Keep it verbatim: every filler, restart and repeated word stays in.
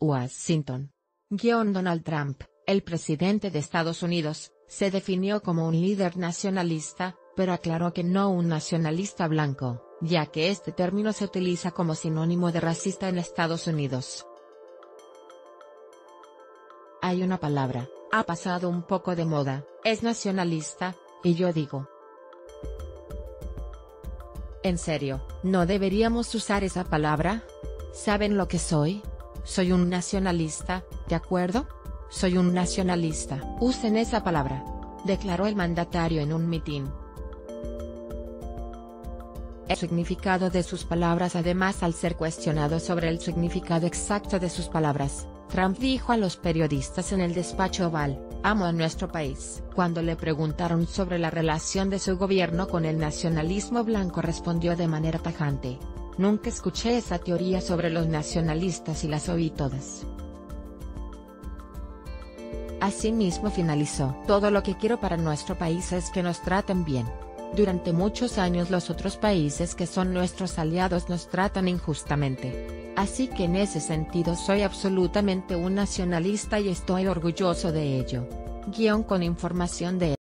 Washington. Guión Donald Trump, el presidente de Estados Unidos, se definió como un líder nacionalista, pero aclaró que no un nacionalista blanco, ya que este término se utiliza como sinónimo de racista en Estados Unidos. Hay una palabra, ha pasado un poco de moda, es nacionalista, y yo digo. En serio, ¿no deberíamos usar esa palabra? ¿Saben lo que soy? Soy un nacionalista, ¿de acuerdo? Soy un nacionalista. Usen esa palabra, declaró el mandatario en un mitin. El significado de sus palabras. Además, al ser cuestionado sobre el significado exacto de sus palabras, Trump dijo a los periodistas en el despacho Oval, amo a nuestro país. Cuando le preguntaron sobre la relación de su gobierno con el nacionalismo blanco, respondió de manera tajante, nunca escuché esa teoría sobre los nacionalistas y las oí todas. Asimismo finalizó, todo lo que quiero para nuestro país es que nos traten bien. Durante muchos años los otros países que son nuestros aliados nos tratan injustamente. Así que en ese sentido soy absolutamente un nacionalista y estoy orgulloso de ello. Guión con información de